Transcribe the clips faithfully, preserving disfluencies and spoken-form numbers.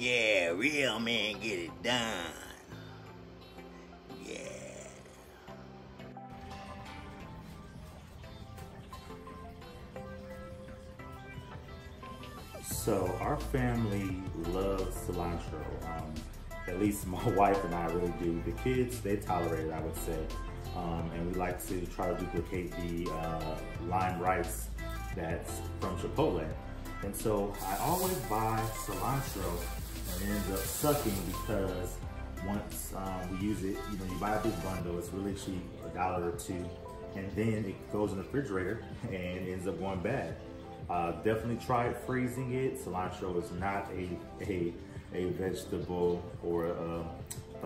Yeah, real men get it done. Yeah. So our family loves cilantro. Um, at least my wife and I really do. The kids, they tolerate it, I would say. Um, and we like to try to duplicate the uh, lime rice that's from Chipotle. And so I always buy cilantro and it ends up sucking because once um, we use it, you know, you buy a big bundle, it's really cheap, a dollar or two, and then it goes in the refrigerator and ends up going bad. Uh, definitely try freezing it. Cilantro is not a, a, a vegetable or a,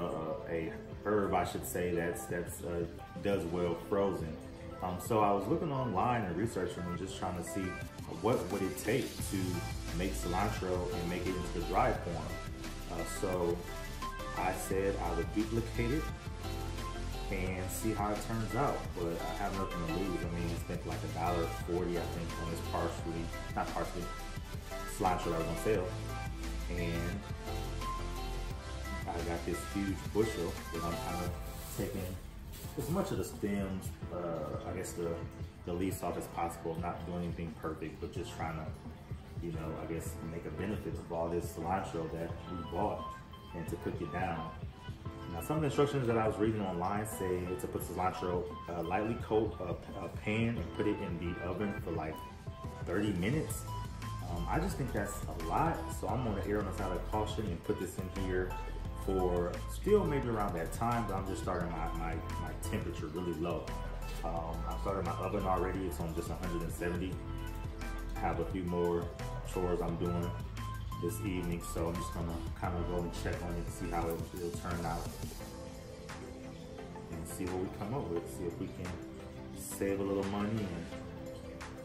a, a herb, I should say, that's, that's uh, does well frozen. Um, so I was looking online and researching and just trying to see what would it take to make cilantro and make it into the dry form. Uh, so I said I would duplicate it and see how it turns out. But I have nothing to lose. I mean, we spent like a dollar forty, I think, on this parsley, not parsley, cilantro that I was gonna sell. And I got this huge bushel that I'm kind of taking as much of the stems, uh, I guess the, the leaves off as possible, not doing anything perfect, but just trying to, you know, I guess make a benefit of all this cilantro that we bought and to cook it down. Now, some of the instructions that I was reading online say to put cilantro, uh, lightly coat a, a pan and put it in the oven for like thirty minutes. Um, I just think that's a lot, so I'm gonna err on the side of caution and put this in here for still maybe around that time, but I'm just starting my, my, my temperature really low. Um, I've started my oven already, it's on just one hundred seventy. I have a few more chores I'm doing this evening, so I'm just gonna kind of go and check on it and see how it, it'll turn out. And see what we come up with, see if we can save a little money and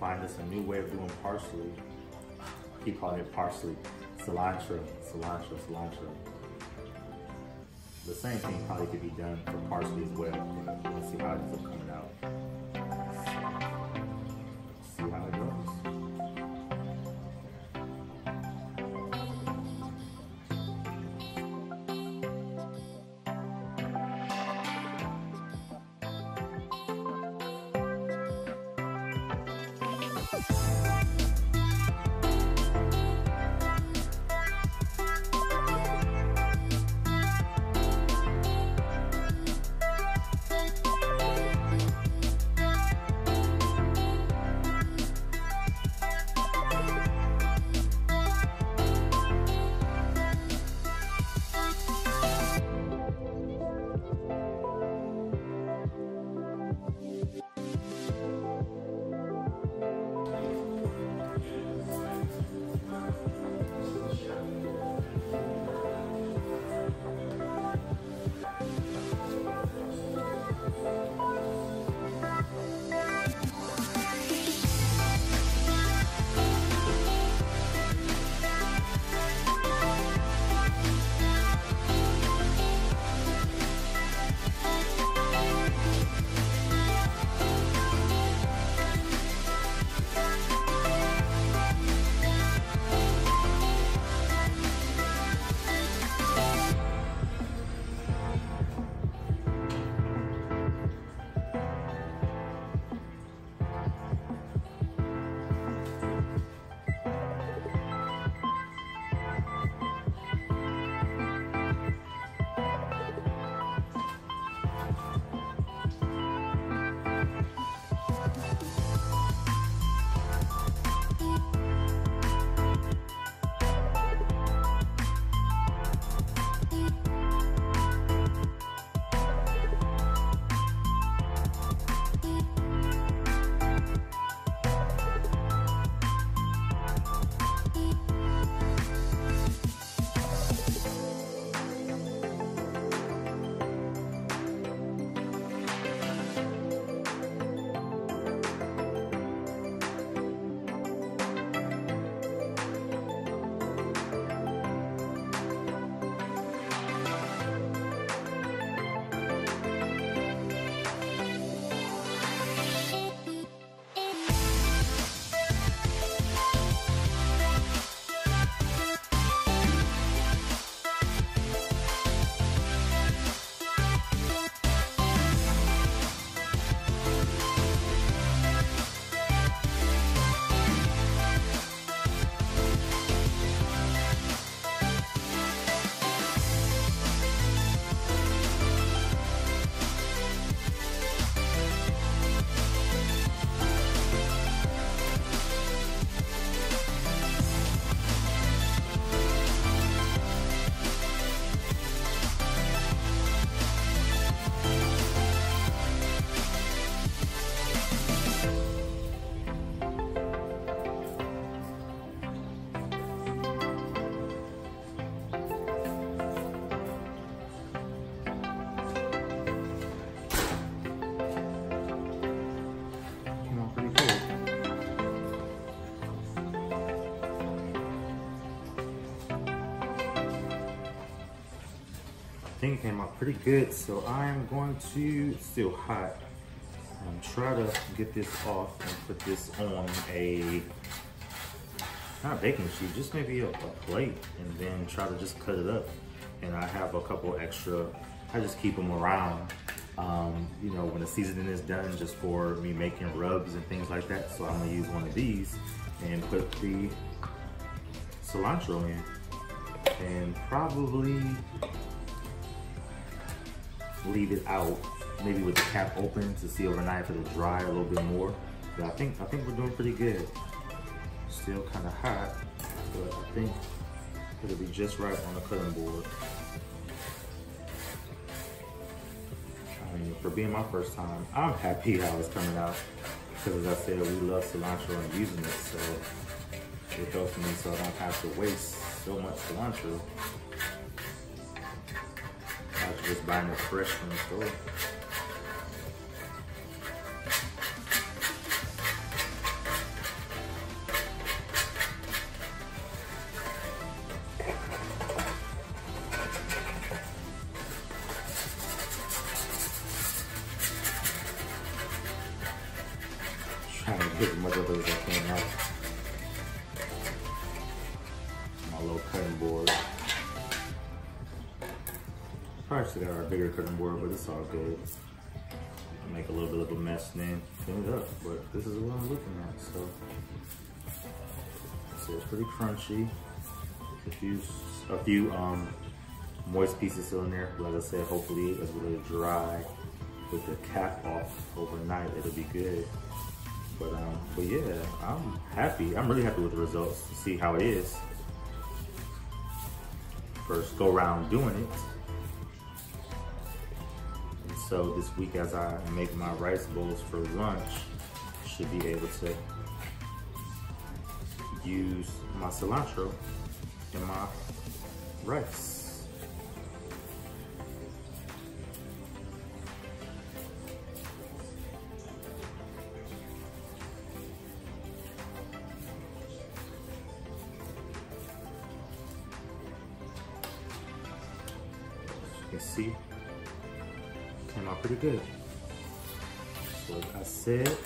find us a new way of doing parsley. I keep calling it parsley, cilantro, cilantro, cilantro. The same thing probably could be done for parsley as well. We'll see how it's coming out. See how it goes. thing came out pretty good, so I'm going to, it's still hot, um, try to get this off and put this on a, not a baking sheet, just maybe a, a plate, and then try to just cut it up. And I have a couple extra, I just keep them around, um, you know, when the seasoning is done, just for me making rubs and things like that. So I'm gonna use one of these and put the cilantro in, and probably leave it out, maybe with the cap open to see overnight if it'll dry a little bit more. But I think I think we're doing pretty good. Still kind of hot, but I think it'll be just right on the cutting board. I mean, for being my first time, I'm happy how it's coming out, because as I said, we love cilantro and using it, so it helps me so I don't have to waste so much cilantro. I'm just buying it fresh from the store. Trying to get as much of it as I can out. My little cutting board. Probably should have got our bigger cutting board, but it's all good. I make a little bit of a mess and then clean it up, but this is what I'm looking at, so. So it's pretty crunchy. A few, a few um, moist pieces still in there. Like I said, hopefully as we let it dry with the cap off overnight, it'll be good. But, um, but yeah, I'm happy. I'm really happy with the results to see how it is. First go round doing it. And so this week as I make my rice bowls for lunch, I should be able to use my cilantro in my rice. See, came out pretty good. So like I said,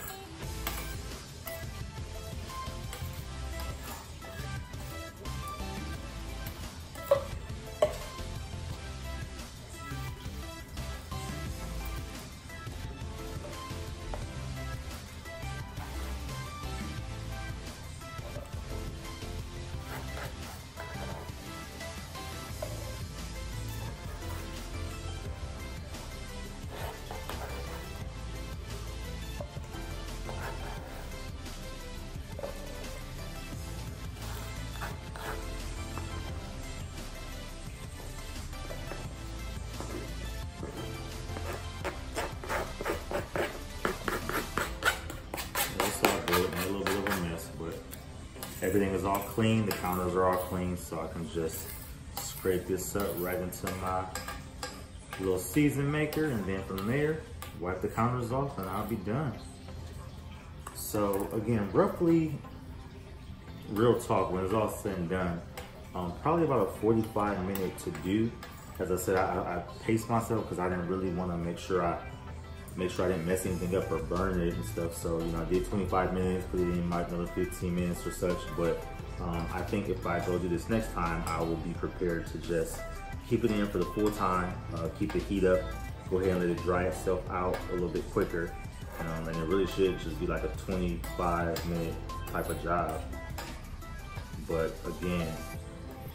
everything is all clean, the counters are all clean, so I can just scrape this up right into my little season maker, and then from there, wipe the counters off and I'll be done. So again, roughly, real talk, when it's all said and done, um, probably about a forty-five minute to do. As I said, I, I paced myself because I didn't really want to make sure I Make sure I didn't mess anything up or burn it and stuff. So, you know, I did twenty-five minutes, put it in like another fifteen minutes or such. But um, I think if I go do this next time, I will be prepared to just keep it in for the full time, uh, keep the heat up, go ahead and let it dry itself out a little bit quicker. Um, and it really should just be like a twenty-five minute type of job. But again,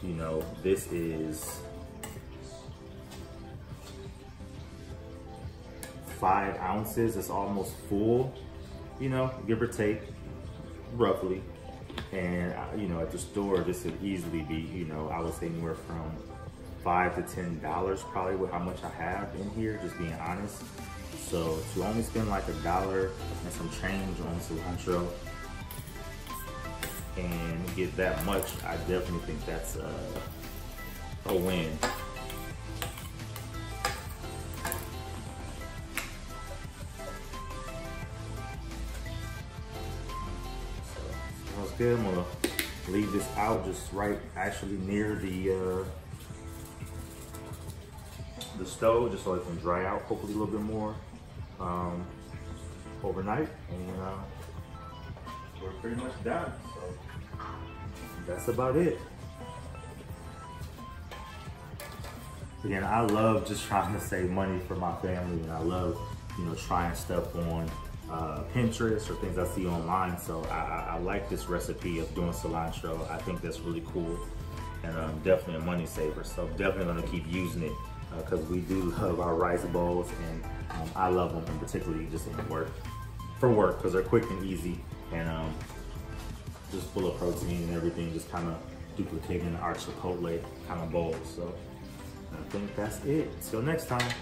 you know, this is five ounces, it's almost full, you know, give or take, roughly. And you know, at the store, this would easily be, you know, I would say anywhere from five to ten dollars, probably with how much I have in here, just being honest. So to only spend like a dollar and some change on cilantro and get that much, I definitely think that's a, a win. Good. I'm gonna leave this out just right actually near the uh, the stove just so it can dry out, hopefully a little bit more um, overnight. And uh, we're pretty much done. So that's about it. Again, I love just trying to save money for my family, and I love, you know, trying stuff on uh, Pinterest or things I see online. So I, I, I like this recipe of doing cilantro. I think that's really cool, and um, definitely a money saver. So definitely gonna keep using it because uh, we do love our rice bowls, and um, I love them, and particularly just in work for work because they're quick and easy, and um, just full of protein and everything. Just kind of duplicating our Chipotle kind of bowl. So I think that's it. Till next time.